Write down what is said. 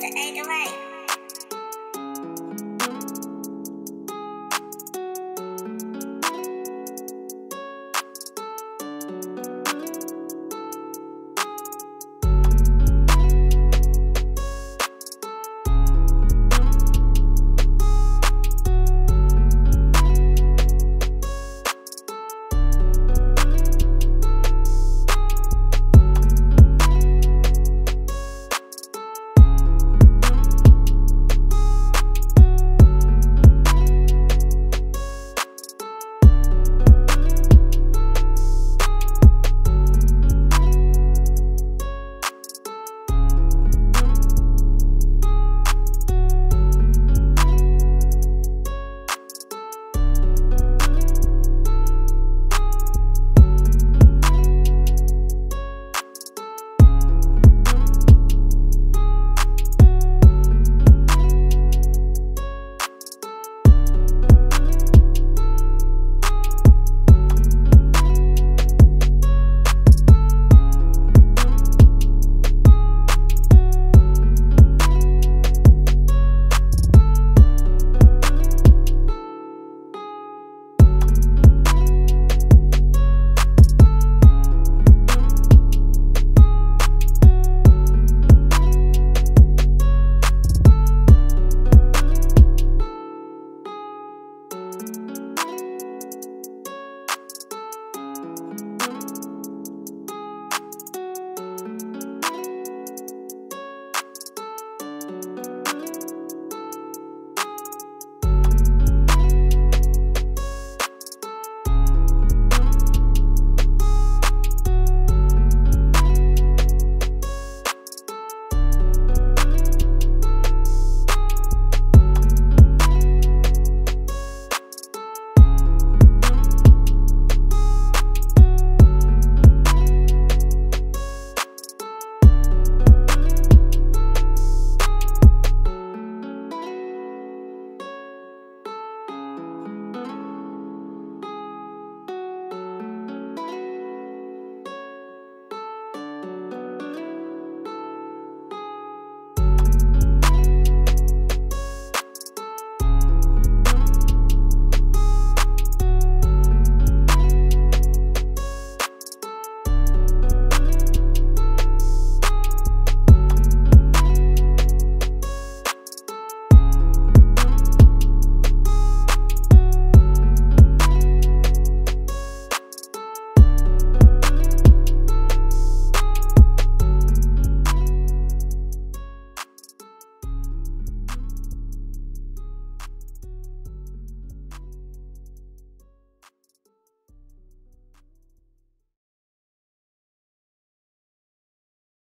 the egg away.